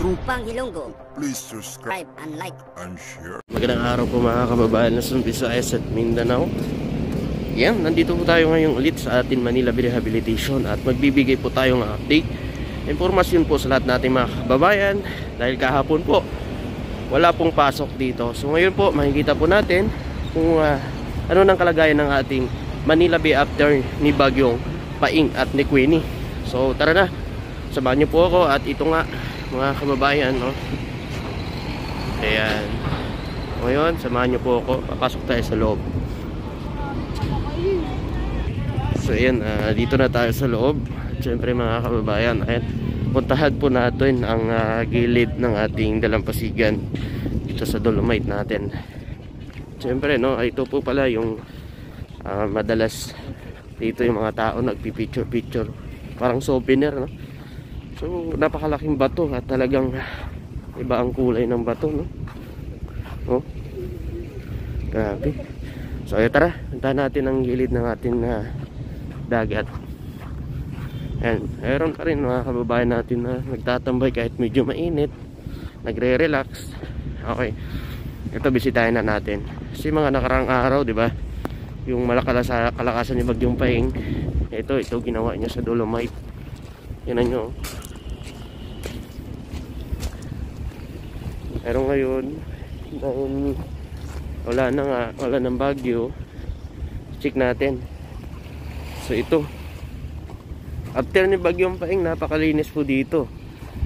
Tropang Ilonggo. Please subscribe and like and share. Magandang araw po mga kababayan ng Visayas at Mindanao. Yan, nandito po tayo ngayon ulit sa atin Manila Bay Rehabilitation at magbibigay po tayo ng update, informasyon po sa lahat nating mga kababayan dahil kahapon po wala pong pasok dito. So ngayon po makikita po natin kung ano nang kalagayan ng ating Manila Bay after ni Bagyong Paeng at ni Queenie. So tara na, samahan niyo po ako at ito nga mga kababayan, no? Ayan. Ngayon, samahan nyo po ako. Papasok tayo sa loob. So, ayan. Dito na tayo sa loob. Siyempre, mga kababayan, ayan. Puntahan po natin ang gilid ng ating dalampasigan dito sa Dolomite natin. Siyempre, no? Ito po pala yung madalas dito yung mga tao nagpipicture-picture. Parang souvenir, no? So, napakalaking bato at talagang iba ang kulay ng bato, no? Oh. Grabe. So, ayan, tara. Puntahan natin ang gilid ng ating dagat. And, meron pa rin mga kababayan natin na nagtatambay kahit medyo mainit. Nagre-relax. Okay. Ito, bisitahin na natin. Kasi mga nakarang araw, di ba? Yung kalakasan ni Bagyong Paeng. Ito ginawa niya sa Dolomite. Yan nyo. Pero ngayon dahil wala nang bagyo, check natin. So ito after ni Bagyong Paeng, napakalinis po dito.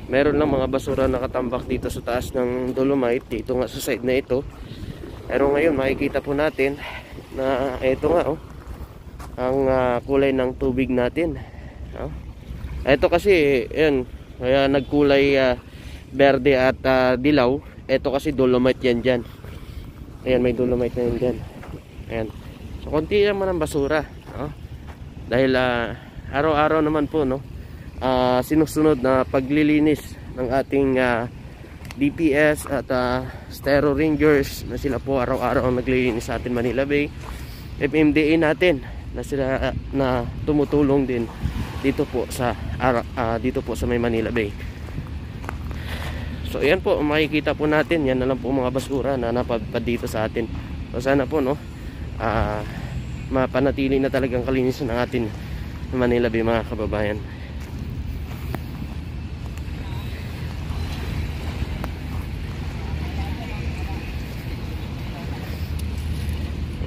Meron lang mga basura nakatambak dito sa taas ng Dolomite, dito nga sa side na ito. Pero ngayon makikita po natin na ito nga, oh, ang kulay ng tubig natin, oh. Ito kasi yan, kaya nagkulay verde at dilaw. Ito kasi Dolomite yan dyan. Ayan, may Dolomite na yan dyan. Ayan. So konti naman ang basura, no? Dahil araw-araw naman po, no, sinusunod na paglilinis ng ating DPS at Stereo Rangers na sila po araw-araw ang naglilinis sa atin Manila Bay. FMDN natin na sila na tumutulong din dito po sa may Manila Bay. So ayan po, makikita po natin, yan na lang po mga basura na napadpad dito sa atin. So sana po, no, mapanatili na talagang kalinisan ng atin Manila Bay mga kababayan.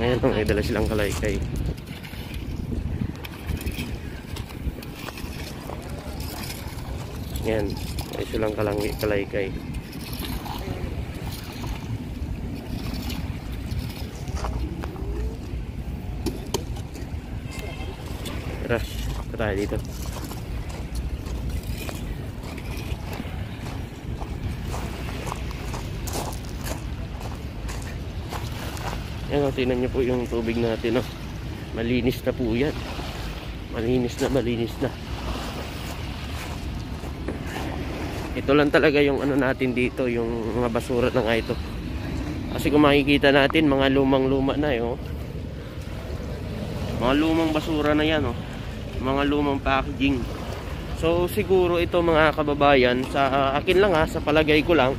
Ayan, may dala silang kalaykay. Ayan, may silang kalaykay. Tara, tayo dito. Ayan, tingnan niyo po yung tubig natin, oh. Malinis na po yan. Malinis na. Ito lang talaga yung ano natin dito, yung mga basura na nga ito. Kasi kung makikita natin, mga lumang-luma na, eh, oh. Mga lumang basura na yan, oh. Mga lumang packaging. So siguro ito mga kababayan, sa akin lang, ha, sa palagay ko lang,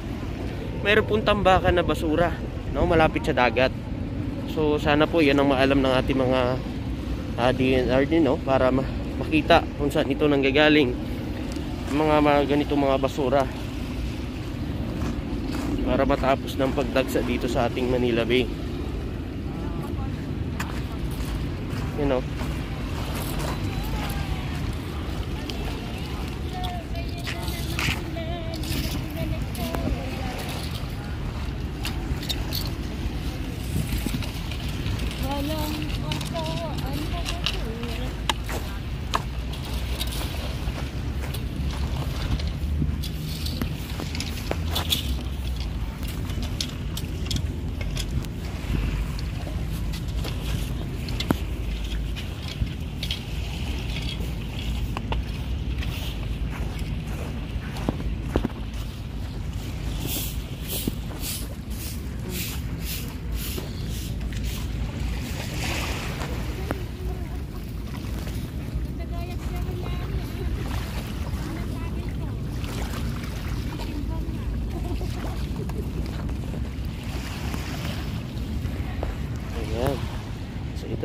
mayroon pong tambakan na basura, no, malapit sa dagat. So sana po yan ang maalam ng ating mga DNR din, no, para makita kung saan ito nanggagaling, mga ganito mga basura, para matapos ng pagdagsa dito sa ating Manila Bay, you know.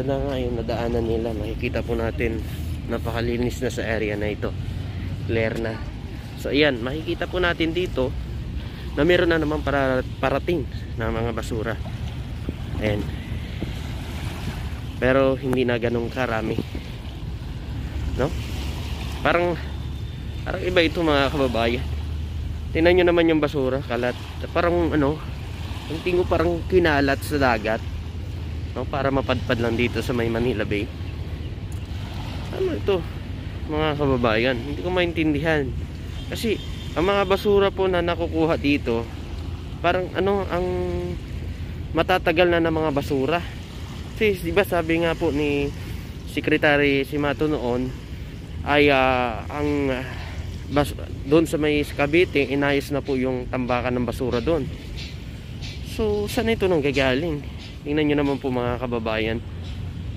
na nga yung nadaanan nila. Makikita po natin, napakalinis na sa area na ito, clear na. So ayan, makikita po natin dito na meron na naman parating na mga basura. Ayan, pero hindi na ganun karami, no? Parang iba ito mga kababayan. Tingnan nyo naman yung basura, kalat, parang ano, ang tingo parang kinalat sa dagat, no? Para mapadpad lang dito sa may Manila Bay. Ano ito mga kababayan, hindi ko maintindihan. Kasi ang mga basura po na nakukuha dito, parang ano, ang matatagal na ng mga basura. Kasi diba sabi nga po ni Secretary Simato noon ay ang doon sa may Cavite, inayos na po yung tambakan ng basura doon. So saan ito nang gagaling? Tingnan nyo naman po mga kababayan,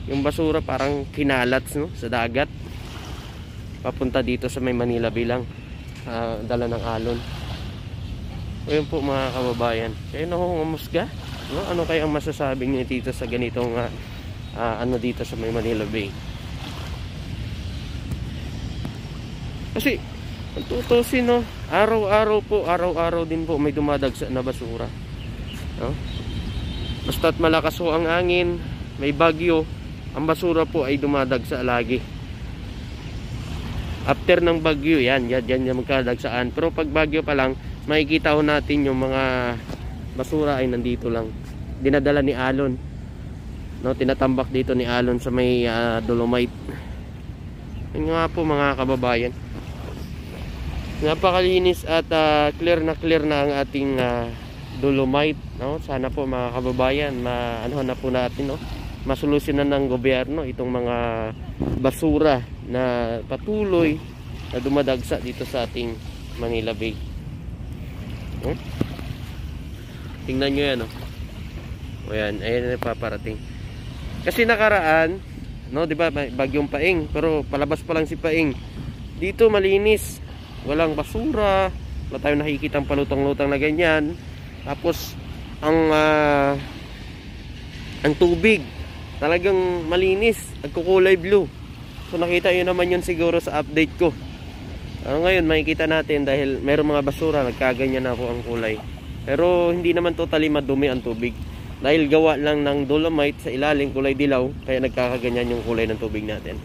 yung basura parang kinalat, no, sa dagat, papunta dito sa may Manila bilang dala ng alon. O yun po mga kababayan, kayo nakungamusga, no? Ano kaya ang masasabi nyo dito sa ganitong ano dito sa may Manila Bay? Kasi ang tutusin, no, araw-araw din po may dumadagsa na basura, no? Basta't malakas ho ang angin, may bagyo, ang basura po ay dumadagsa lagi. After ng bagyo, yan magkadagsaan. Pero pag bagyo pa lang, makikita ho natin yung mga basura ay nandito lang, dinadala ni alon, no? Tinatambak dito ni alon sa may dolomite. Yun nga po mga kababayan, napakalinis at clear na ang ating dolomite, no? Sana po mga kababayan, ano na po natin, no, masolusyonan ng gobyerno itong mga basura na patuloy na dumadagsa dito sa ating Manila Bay. Hmm? Tingnan nyo yan, no? O yan, ayan na paparating. Kasi nakaraan, no, diba, Bagyong Paeng, pero palabas pa lang si Paeng, dito malinis, walang basura, wala tayong nakikitang palutang-lutang na ganyan. Tapos ang tubig talagang malinis, nagkukulay blue. So nakita yun naman yun siguro sa update ko. Ngayon makikita natin, dahil mayroong mga basura, nagkaganyan na po ang kulay. Pero hindi naman totally madumi ang tubig, dahil gawa lang ng dolomite sa ilalim, kulay dilaw, kaya nagkakaganyan yung kulay ng tubig natin.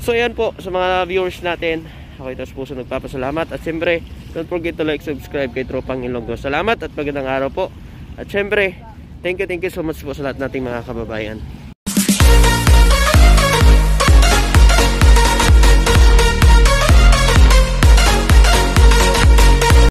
So ayan po sa mga viewers natin, ako ito sa puso nagpapasalamat. At siyempre, don't forget to like, subscribe kay Tropang Ilonggo. Salamat at magandang araw po. At siyempre, thank you so much po sa lahat nating mga kababayan.